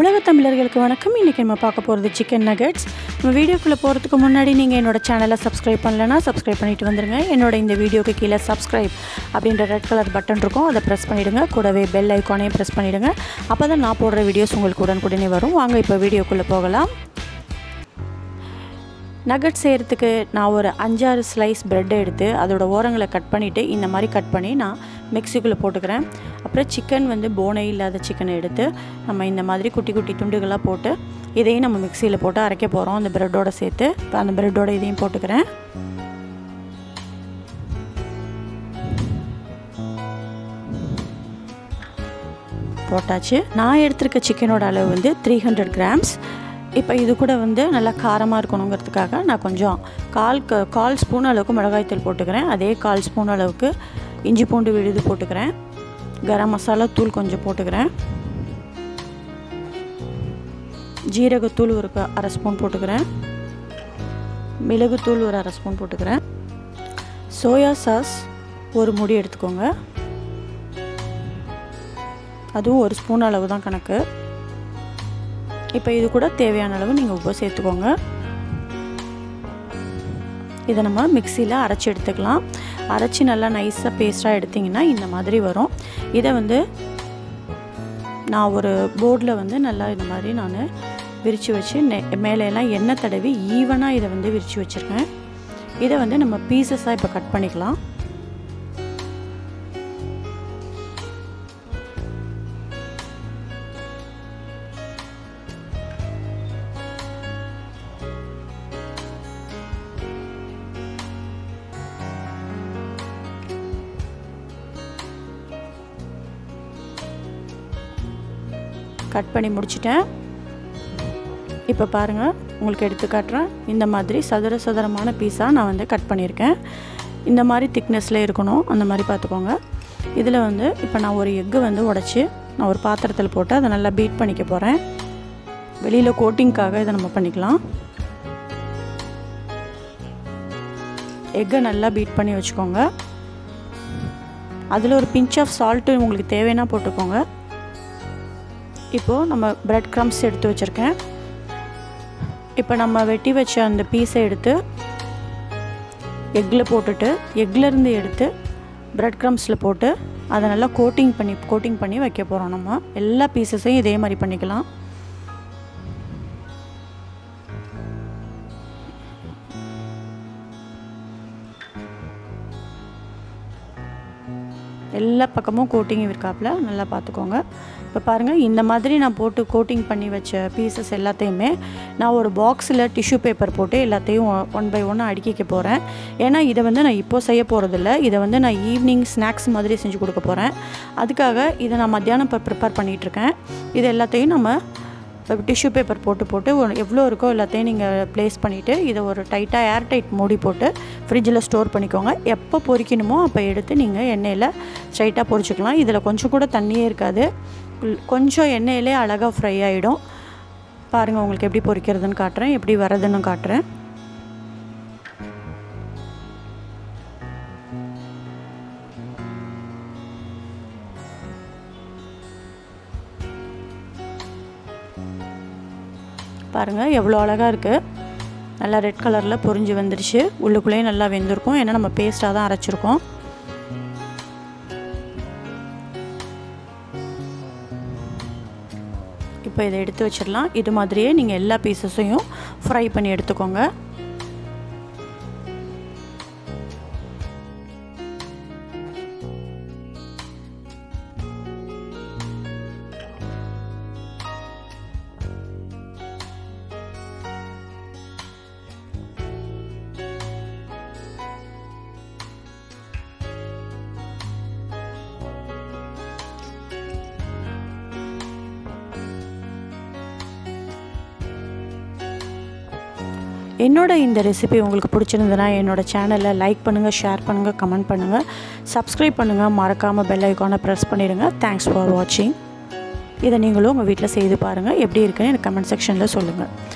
உலக தமிழர்களுக்கு வணக்கம். இன்றைக்கி நம்ம பார்க்க போகிறது சிக்கன் நகட்ஸ். நம்ம வீடியோக்குள்ளே போகிறதுக்கு முன்னாடி நீங்கள் என்னோட சேனலை சப்ஸ்கிரைப் பண்ணலைன்னா சப்ஸ்கிரைப் பண்ணிவிட்டு வந்துடுங்க. என்னோட இந்த வீடியோக்கு கீழே சப்ஸ்கிரைப் அப்படின்ற ரெட் கலர் பட்டன் இருக்கும், அதை ப்ரெஸ் பண்ணிவிடுங்க. கூடவே பெல் ஐக்கானையும் ப்ரெஸ் பண்ணிவிடுங்க. அப்போ தான் நான் போடுற வீடியோஸ் உங்களுக்கு உடனுக்குடனே வரும். வாங்க இப்போ வீடியோக்குள்ளே போகலாம். நகட் செய்கிறதுக்கு நான் ஒரு 5-6 ஸ்லைஸ் ப்ரெட்டை எடுத்து அதோடய ஓரங்களை கட் பண்ணிவிட்டு இந்த மாதிரி கட் பண்ணி நான் மிக்சிக்குள்ளே போட்டுக்கிறேன். அப்புறம் சிக்கன் வந்து போனே இல்லாத சிக்கனை எடுத்து நம்ம இந்த மாதிரி குட்டி குட்டி துண்டுகளாக போட்டு இதையும் நம்ம மிக்சியில் போட்டு அரைக்க போகிறோம். அந்த ப்ரெட்டோடு சேர்த்து இப்போ அந்த ப்ரெட்டோடு இதையும் போட்டுக்கிறேன். போட்டாச்சு. நான் எடுத்திருக்க சிக்கனோட அளவு வந்து 300 grams. இப்போ இது கூட வந்து நல்லா காரமாக இருக்கணுங்கிறதுக்காக நான் கொஞ்சம் கால் ஸ்பூன் அளவுக்கு மிளகாய்த்தூள் போட்டுக்கிறேன். அதே கால் ஸ்பூன் அளவுக்கு இஞ்சி பூண்டு விழுது போட்டுக்கிறேன். கரம் மசாலா தூள் கொஞ்சம் போட்டுக்கிறேன். ஜீரகத்தூள் ஒரு 1/2 ஸ்பூன் போட்டுக்கிறேன். மிளகுத்தூள் ஒரு 1/2 ஸ்பூன் போட்டுக்கிறேன். சோயா சாஸ் ஒரு முடி எடுத்துக்கோங்க, அதுவும் 1 ஸ்பூன் அளவு தான் கணக்கு. இப்போ இது கூட தேவையான அளவு நீங்கள் உப்பு சேர்த்துக்கோங்க. இதை நம்ம மிக்சியில் அரைச்சி எடுத்துக்கலாம். அரைச்சி நல்லா நைஸாக பேஸ்ட்டாக எடுத்திங்கன்னா இந்த மாதிரி வரும். இதை வந்து நான் ஒரு போர்டில் வந்து நல்லா இந்த மாதிரி நான் விரித்து வச்சு மேலெல்லாம் எண்ணெய் தடவி ஈவனாக இதை வந்து விரித்து வச்சுருக்கேன். இதை வந்து நம்ம பீசஸாக இப்போ கட் பண்ணிக்கலாம். கட் பண்ணி முடிச்சிட்டேன். இப்போ பாருங்கள், உங்களுக்கு எடுத்து காட்டுறேன். இந்த மாதிரி சதுர சதுரமான பீஸாக நான் வந்து கட் பண்ணியிருக்கேன். இந்த மாதிரி திக்னஸ்லேயே இருக்கணும், அந்த மாதிரி பார்த்துக்கோங்க. இதில் வந்து இப்போ நான் ஒரு எக்கு வந்து உடச்சி நான் ஒரு பாத்திரத்தில் போட்டு அதை நல்லா பீட் பண்ணிக்க போகிறேன். வெளியில் கோட்டிங்காக இதை நம்ம பண்ணிக்கலாம். எக்கை நல்லா பீட் பண்ணி வச்சுக்கோங்க. அதில் ஒரு பிஞ்ச் ஆஃப் சால்ட்டு உங்களுக்கு தேவைன்னா போட்டுக்கோங்க. இப்போது நம்ம பிரெட் க்ரம்ஸ் எடுத்து வச்சுருக்கேன். இப்போ நம்ம வெட்டி வச்ச அந்த பீஸை எடுத்து எக்கில் போட்டுட்டு எக்லேருந்து எடுத்து பிரெட் க்ரம்ஸில் போட்டு அதை நல்லா கோட்டிங் பண்ணி வைக்க போகிறோம். நம்ம எல்லா பீஸஸையும் இதே மாதிரி பண்ணிக்கலாம். எல்லா பக்கமும் கோட்டிங் இருக்காப்புல நல்லா பார்த்துக்கோங்க. இப்போ பாருங்கள், இந்த மாதிரி நான் போட்டு கோட்டிங் பண்ணி வச்ச பீசஸ் எல்லாத்தையுமே நான் ஒரு பாக்ஸில் டிஷ்யூ பேப்பர் போட்டு எல்லாத்தையும் 1 பை 1 அடுக்கிக்க போகிறேன். ஏன்னா இதை வந்து நான் இப்போது செய்ய போகிறதில்ல. இதை வந்து நான் ஈவினிங் ஸ்நாக்ஸ் மாதிரி செஞ்சு கொடுக்க போகிறேன். அதுக்காக இதை நான் மத்தியானம் இப்போ ப்ரிப்பேர் பண்ணிகிட்ருக்கேன். இது எல்லாத்தையும் நம்ம டிஷ்யூ பேப்பர் போட்டு எவ்வளோ இருக்கோ எல்லாத்தையும் நீங்கள் ப்ளேஸ் பண்ணிவிட்டு இதை ஒரு டைட்டாக ஏர்டைட் மூடி போட்டு ஃப்ரிட்ஜில் ஸ்டோர் பண்ணிக்கோங்க. எப்போ பொரிக்கணுமோ அப்போ எடுத்து நீங்கள் எண்ணெயில் ஸ்ட்ரைட்டாக பொரிச்சுக்கலாம். இதில் கொஞ்சம் கூட தண்ணியே இருக்காது. கொஞ்சம் எண்ணெயிலே அழகாக ஃப்ரை ஆகிடும். பாருங்கள், உங்களுக்கு எப்படி பொரிக்கிறதுன்னு காட்டுறேன், எப்படி வரதுன்னு காட்டுறேன். பாருங்கள் எவ்வளோ அழகாக இருக்குது. நல்லா ரெட் கலரில் பொரிஞ்சு வந்துருச்சு. உள்ளுக்குள்ளேயும் நல்லா வெந்திருக்கும், ஏன்னா நம்ம பேஸ்ட்டாக தான் அரைச்சிருக்கோம். இப்போ இதை எடுத்து வச்சிடலாம். இது மாதிரியே நீங்கள் எல்லா பீசஸையும் ஃப்ரை பண்ணி எடுத்துக்கோங்க. என்னோட இந்த ரெசிபி உங்களுக்கு பிடிச்சிருந்ததுன்னா என்னோடய சேனலை லைக் பண்ணுங்கள், ஷேர் பண்ணுங்கள், கமெண்ட் பண்ணுங்கள், சப்ஸ்கிரைப் பண்ணுங்கள். மறக்காமல் பெல் ஐக்கானை ப்ரெஸ் பண்ணிடுங்க. தேங்க்ஸ் ஃபார் வாட்சிங். இதை நீங்களும் உங்கள் வீட்டில் செய்து பாருங்கள். எப்படி இருக்குன்னு எனக்கு கமெண்ட் செக்ஷனில் சொல்லுங்கள்.